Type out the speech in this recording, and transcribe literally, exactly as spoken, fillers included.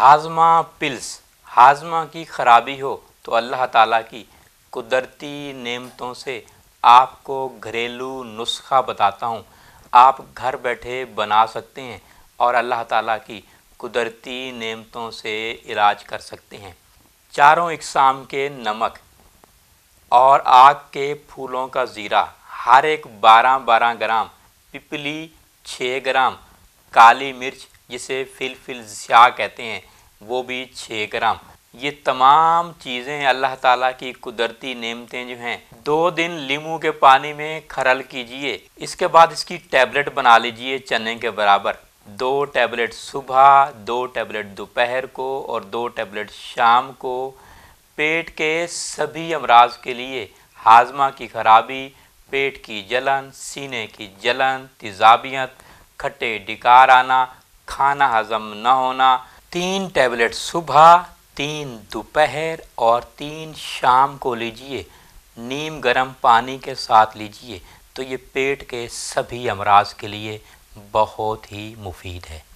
हाज़मा pills, हाज़मा की ख़राबी हो तो अल्लाह ताला की कुदरती नेमतों से आपको घरेलू नुस्खा बताता हूँ, आप घर बैठे बना सकते हैं और अल्लाह ताला की कुदरती नेमतों से इलाज कर सकते हैं। चारों इकसाम के नमक और आग के फूलों का ज़ीरा हर एक बारह बारह ग्राम, पिपली छः ग्राम, काली मिर्च जिसे फिलफिल स्या कहते हैं वो भी छः ग्राम। ये तमाम चीज़ें अल्लाह ताला की कुदरती नेमतें जो हैं, दो दिन लीमू के पानी में खरल कीजिए, इसके बाद इसकी टैबलेट बना लीजिए चने के बराबर। दो टैबलेट सुबह, दो टैबलेट दोपहर को और दो टैबलेट शाम को। पेट के सभी अमराज के लिए, हाज़मा की खराबी, पेट की जलन, सीने की जलन, तेजाबियत, खट्टे डिकार आना, खाना हज़म न होना, तीन टैबलेट सुबह, तीन दोपहर और तीन शाम को लीजिए, नीम गर्म पानी के साथ लीजिए। तो ये पेट के सभी अमराज के लिए बहुत ही मुफीद है।